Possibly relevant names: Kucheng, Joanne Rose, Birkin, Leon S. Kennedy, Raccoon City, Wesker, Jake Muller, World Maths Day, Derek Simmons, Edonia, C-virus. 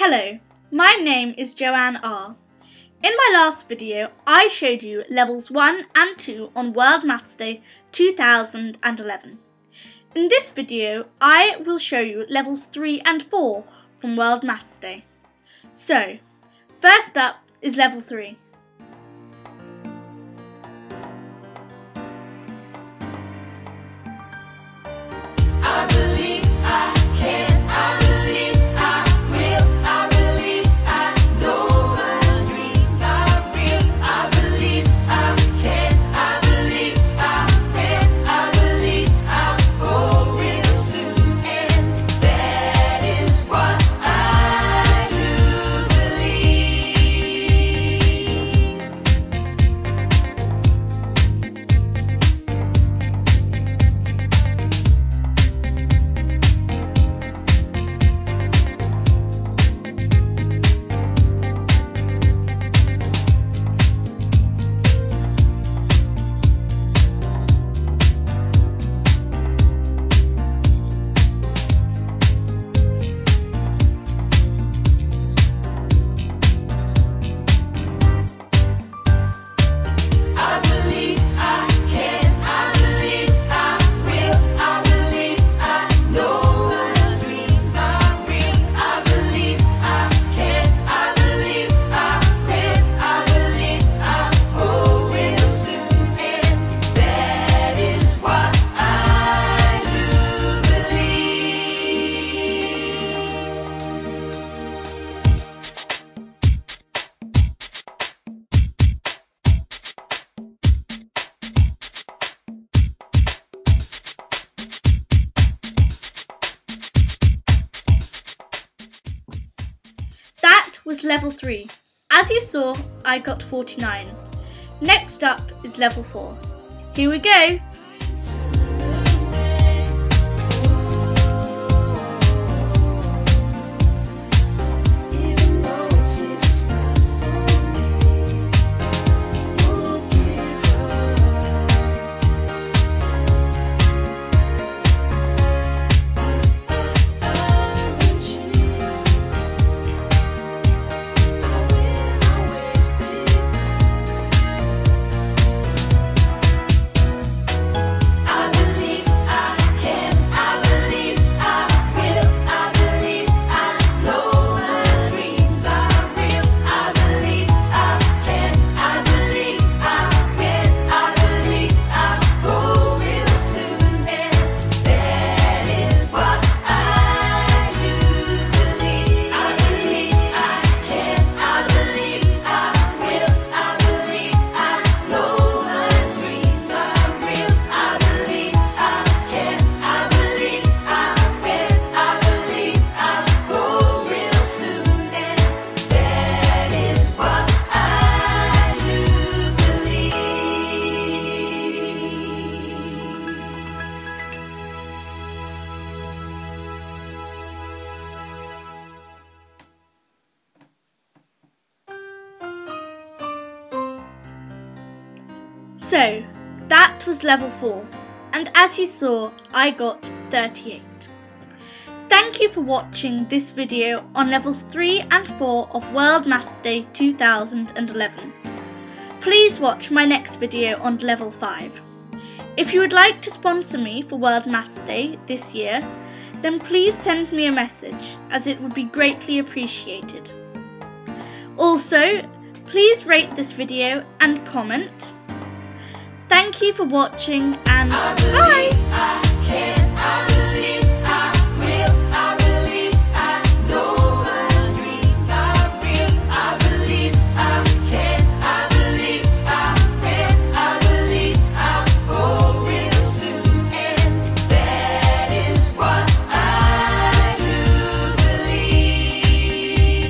Hello, my name is Joanne R. In my last video, I showed you levels 1 and 2 on World Maths Day 2011. In this video, I will show you levels 3 and 4 from World Maths Day. So, first up is level 3. Was level 3. As you saw, I got 49. Next up is level 4. Here we go! So, that was level 4, and as you saw, I got 38. Thank you for watching this video on levels 3 and 4 of World Maths Day 2011. Please watch my next video on level 5. If you would like to sponsor me for World Maths Day this year, then please send me a message, as it would be greatly appreciated. Also, please rate this video and comment. Thank you for watching, and bye!